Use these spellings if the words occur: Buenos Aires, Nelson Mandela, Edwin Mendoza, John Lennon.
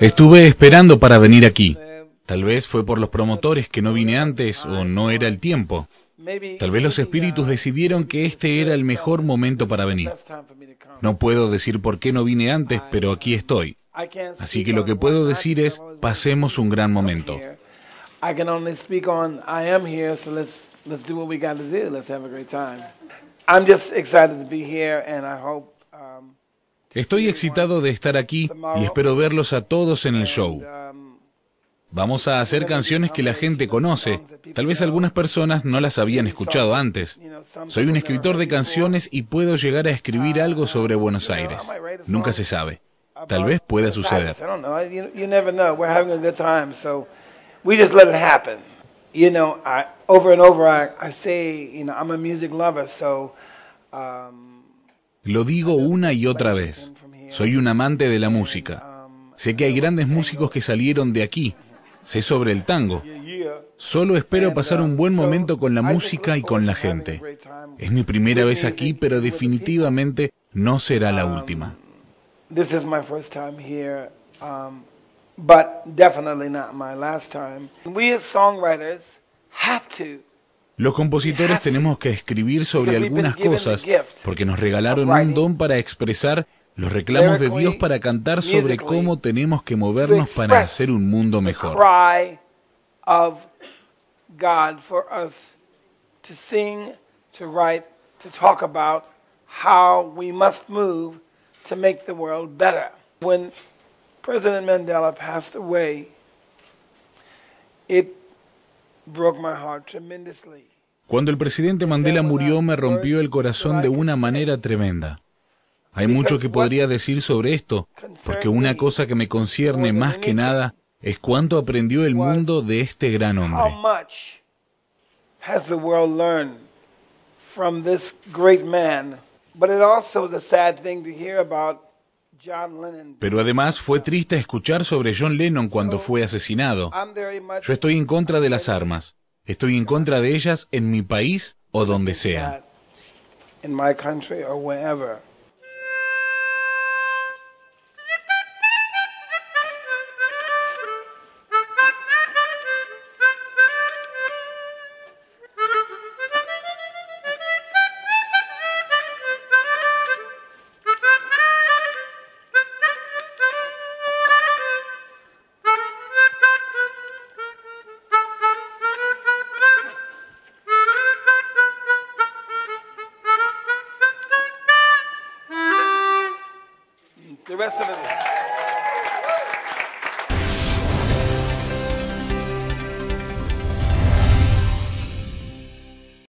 Estuve esperando para venir aquí. Tal vez fue por los promotores que no vine antes o no era el tiempo. Tal vez los espíritus decidieron que este era el mejor momento para venir. No puedo decir por qué no vine antes, pero aquí estoy. Así que lo que puedo decir es, pasemos un gran momento. Estoy excitado de estar aquí y espero verlos a todos en el show. Vamos a hacer canciones que la gente conoce. Tal vez algunas personas no las habían escuchado antes. Soy un escritor de canciones y puedo llegar a escribir algo sobre Buenos Aires. Nunca se sabe. Tal vez pueda suceder. Lo digo una y otra vez. Soy un amante de la música. Sé que hay grandes músicos que salieron de aquí. Sé sobre el tango. Solo espero pasar un buen momento con la música y con la gente. Es mi primera vez aquí, pero definitivamente no será la última. This is my first time here, but definitely not my last time. We as songwriters have to. Los compositores tenemos que escribir sobre algunas cosas porque nos regalaron un don para expresar los reclamos de Dios, para cantar sobre cómo tenemos que movernos para hacer un mundo mejor. When President Mandela passed away, it broke my heart tremendously. Cuando el presidente Mandela murió, me rompió el corazón de una manera tremenda. Hay mucho que podría decir sobre esto, porque una cosa que me concierne más que nada es cuánto aprendió el mundo de este gran hombre. How much has the world learned from this great man? But it also was a sad thing to hear about John Lennon. Pero además fue triste escuchar sobre John Lennon cuando fue asesinado. Yo estoy en contra de las armas. Estoy en contra de ellas en mi país o donde sea. In my country or wherever. The rest of it.